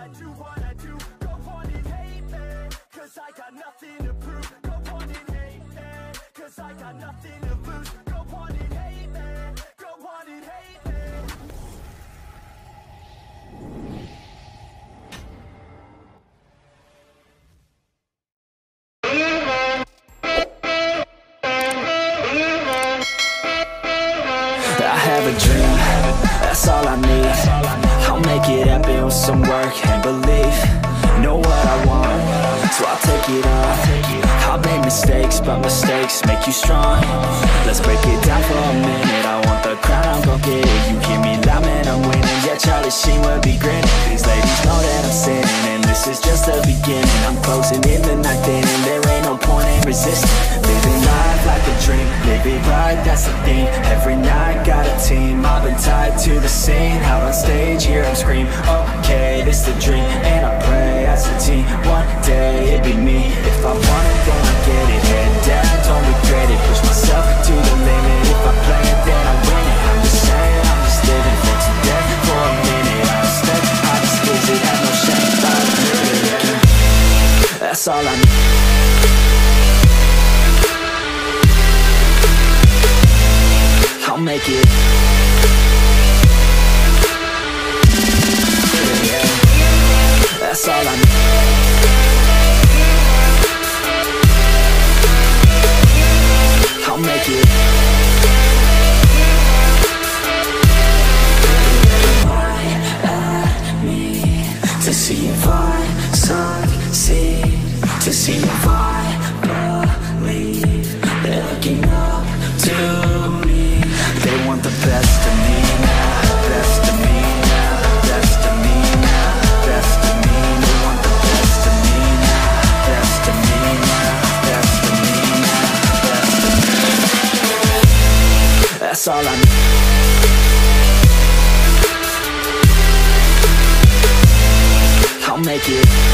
that you wanna do. Go on and hate me, cause I got nothing to prove. Go on and hate me, cause I got nothing to lose. Go on and hate me, go on and hate me. I have a dream, that's all I need. I'll make it happen with some work and belief. Know what I want, so I'll take it on. I've made mistakes, but mistakes make you strong. Let's break it down for a minute. I want the crown, I'm gon' get it. You hear me loud, man, I'm winning. Yeah, Charlie Sheen will be grinning. These ladies know that I'm sinning, and this is just the beginning. I'm closing in the night inning, there ain't no point in resisting. Living life like a dream, live it right, that's the thing. Every night, got a team, I've been tied to the scene. Out on stage, here I'm scream, okay, this the dream. And I pray as a team, one day it'd be me. If I want it, then I get it. Head down, don't regret it. Push myself to the limit. If I play it, then I win it. I'm just saying, I'm just living for today. For a minute, I step, I just visit, have no shame, I'm living. That's all I need. I'll make it. That's all I need. I'll make it. Why at me? To see if I succeed, to see if I believe. They're looking up to me. They want the best of me now, best of me now, best of me now, best of me now. That's all I need. I'll make it.